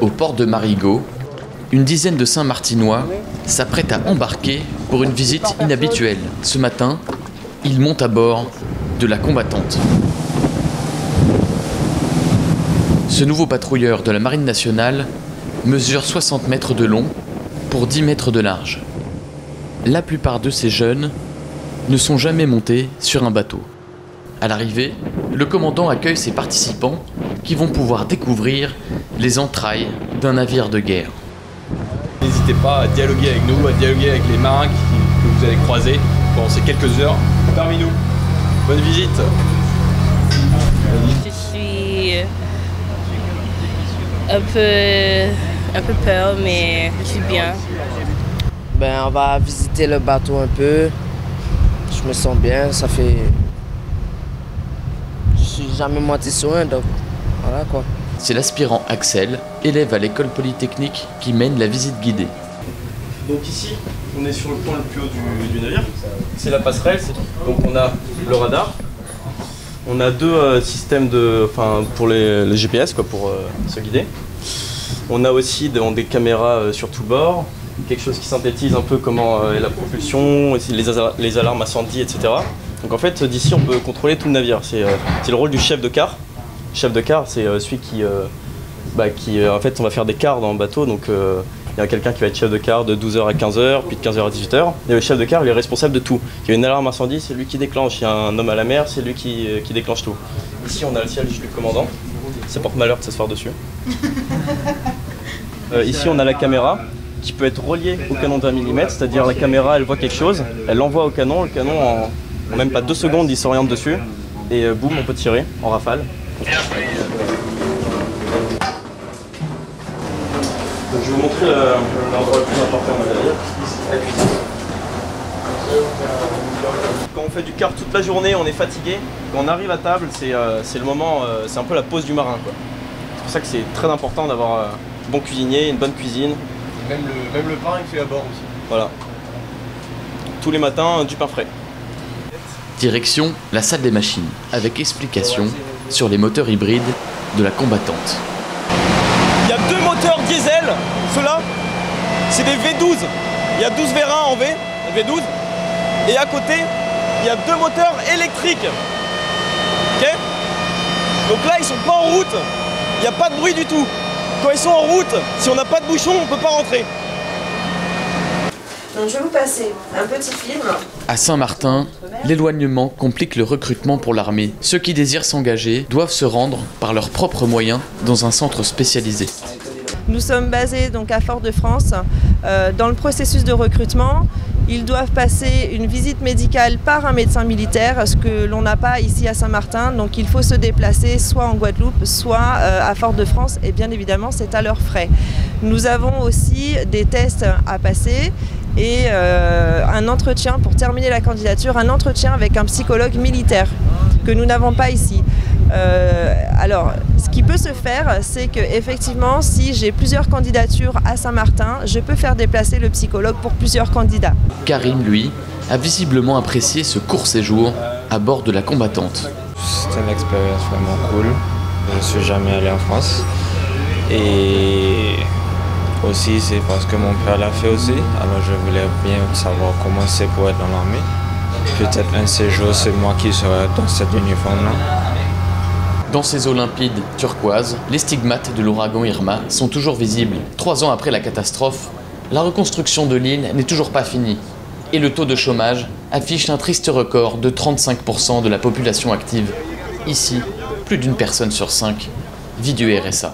Au port de Marigot, une dizaine de Saint-Martinois s'apprêtent à embarquer pour une visite inhabituelle. Ce matin, ils montent à bord de la combattante. Ce nouveau patrouilleur de la Marine nationale mesure 60 mètres de long pour 10 mètres de large. La plupart de ces jeunes ne sont jamais montés sur un bateau. À l'arrivée, le commandant accueille ses participants qui vont pouvoir découvrir les entrailles d'un navire de guerre. N'hésitez pas à dialoguer avec nous, à dialoguer avec les marins que vous allez croiser pendant ces quelques heures parmi nous. Bonne visite. Je suis un peu peur, mais je suis bien. Ben, on va visiter le bateau un peu. Je me sens bien, ça fait... Je suis jamais monté sur un, donc voilà quoi. C'est l'aspirant Axel, élève à l'école polytechnique, qui mène la visite guidée. Donc ici, on est sur le point le plus haut du navire. C'est la passerelle, donc on a le radar. On a deux systèmes de, pour les GPS, quoi, pour se guider. On a aussi des caméras sur tout bord, quelque chose qui synthétise un peu comment est la propulsion, les alarmes incendie, etc. Donc en fait, d'ici, on peut contrôler tout le navire. C'est le rôle du chef de quart. Chef de quart, c'est celui qui en fait, on va faire des quarts dans le bateau. Donc, il y a quelqu'un qui va être chef de quart de 12h à 15h, puis de 15h à 18h. Et le chef de quart, il est responsable de tout. Il y a une alarme incendie, c'est lui qui déclenche. Il y a un homme à la mer, c'est lui qui déclenche tout. Ici, on a le siège du commandant. Ça porte malheur de s'asseoir dessus. Ici, on a la caméra qui peut être reliée au canon d'un millimètre. C'est-à-dire, la caméra, elle voit quelque chose, elle l'envoie au canon. Le canon, en même pas 2 secondes, il s'oriente dessus. Et boum, on peut tirer en rafale. Donc, je vais vous montrer l'endroit le plus important de la cuisine. Quand on fait du quart toute la journée, on est fatigué. Quand on arrive à table, c'est le moment, c'est un peu la pause du marin, quoi. C'est pour ça que c'est très important d'avoir un bon cuisinier, une bonne cuisine. Même le pain est fait à bord aussi. Voilà. Tous les matins, du pain frais. Direction la salle des machines, avec explication sur les moteurs hybrides de la combattante. Il y a 2 moteurs diesel, ceux-là, c'est des V12. Il y a 12 vérins en V12. Et à côté, il y a 2 moteurs électriques. Ok? Donc là, ils sont pas en route. Il n'y a pas de bruit du tout. Quand ils sont en route, si on n'a pas de bouchon, on ne peut pas rentrer. Donc je vais vous passer un petit film. À Saint-Martin, l'éloignement complique le recrutement pour l'armée. Ceux qui désirent s'engager doivent se rendre par leurs propres moyens dans un centre spécialisé. Nous sommes basés donc à Fort-de-France. Dans le processus de recrutement, ils doivent passer une visite médicale par un médecin militaire, ce que l'on n'a pas ici à Saint-Martin. Donc il faut se déplacer soit en Guadeloupe, soit à Fort-de-France. Et bien évidemment, c'est à leurs frais. Nous avons aussi des tests à passer et un entretien, pour terminer la candidature, un entretien avec un psychologue militaire que nous n'avons pas ici. Alors, ce qui peut se faire, c'est qu'effectivement, si j'ai plusieurs candidatures à Saint-Martin, je peux faire déplacer le psychologue pour plusieurs candidats. Karim, lui, a visiblement apprécié ce court séjour à bord de la combattante. C'était une expérience vraiment cool. Je ne suis jamais allé en France. Et... aussi, c'est parce que mon père l'a fait aussi, alors je voulais bien savoir comment c'est pour être dans l'armée. Peut-être un de ces jours, c'est moi qui serai dans cet uniforme-là. Dans ces eaux limpides turquoises, les stigmates de l'ouragan Irma sont toujours visibles. 3 ans après la catastrophe, la reconstruction de l'île n'est toujours pas finie. Et le taux de chômage affiche un triste record de 35% de la population active. Ici, plus d'1 personne sur 5 vit du RSA.